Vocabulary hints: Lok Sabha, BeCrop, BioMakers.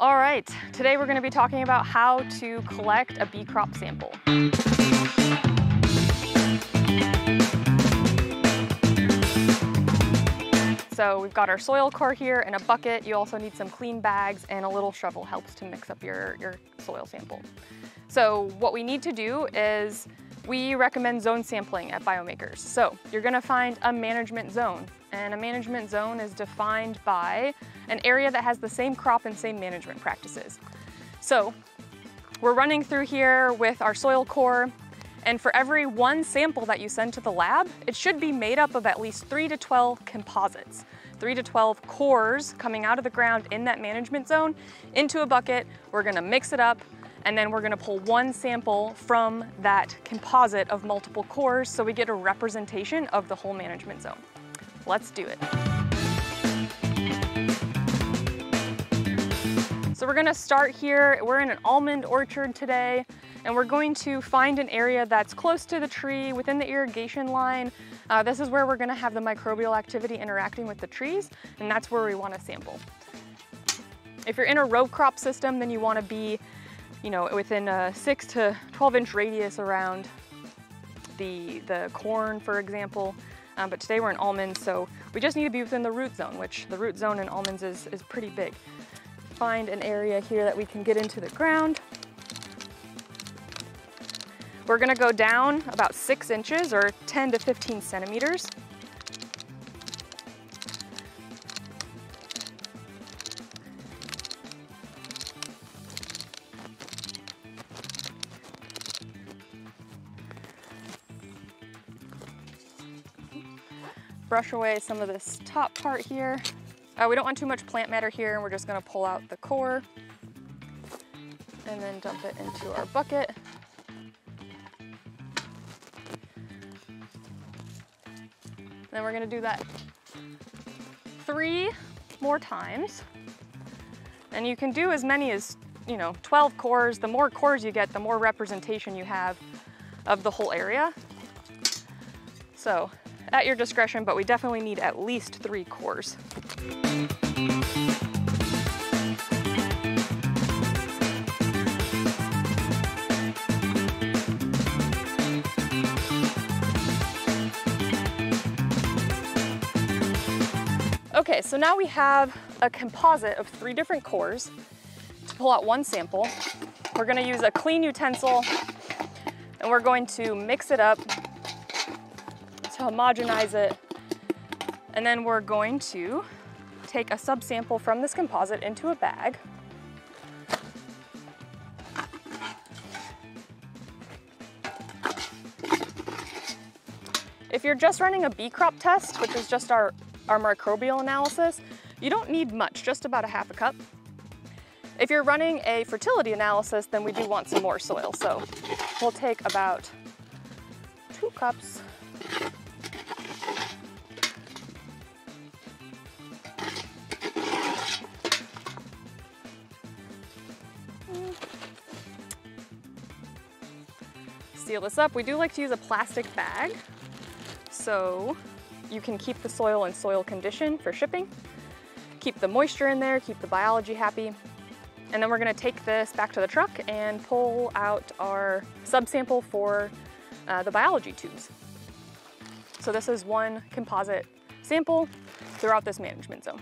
All right, today we're going to be talking about how to collect a bee crop sample. So we've got our soil core here and a bucket. You also need some clean bags, and a little shovel helps to mix up your soil sample. So what we need to do is we recommend zone sampling at BioMakers. So you're gonna find a management zone, and a management zone is defined by an area that has the same crop and same management practices. So we're running through here with our soil core, and for every one sample that you send to the lab, it should be made up of at least 3 to 12 composites, 3 to 12 cores coming out of the ground in that management zone into a bucket. We're gonna mix it up, and then we're gonna pull one sample from that composite of multiple cores so we get a representation of the whole management zone. Let's do it. So we're gonna start here. We're in an almond orchard today, and we're going to find an area that's close to the tree, within the irrigation line. This is where we're gonna have the microbial activity interacting with the trees, and that's where we wanna sample. If you're in a row crop system, then you wanna be, you know, within a 6 to 12 inch radius around the corn, for example. But today we're in almonds, so we just need to be within the root zone, which the root zone in almonds is pretty big. Find an area here that we can get into the ground. We're gonna go down about 6 inches or 10 to 15 centimeters. Brush away some of this top part here. We don't want too much plant matter here, and we're just gonna pull out the core and then dump it into our bucket. Then we're gonna do that 3 more times. And you can do as many as, 12 cores. The more cores you get, the more representation you have of the whole area. So at your discretion, but we definitely need at least 3 cores. Okay, so now we have a composite of 3 different cores to pull out one sample. We're gonna use a clean utensil, and we're going to mix it up to homogenize it, and then we're going to take a subsample from this composite into a bag. If you're just running a BeCrop test, which is just our microbial analysis, you don't need much, just about a half a cup. If you're running a fertility analysis, then we do want some more soil, so we'll take about 2 cups. Seal this up. We do like to use a plastic bag so you can keep the soil in soil condition for shipping, keep the moisture in there, keep the biology happy. And then we're going to take this back to the truck and pull out our subsample for the biology tubes. So this is one composite sample throughout this management zone.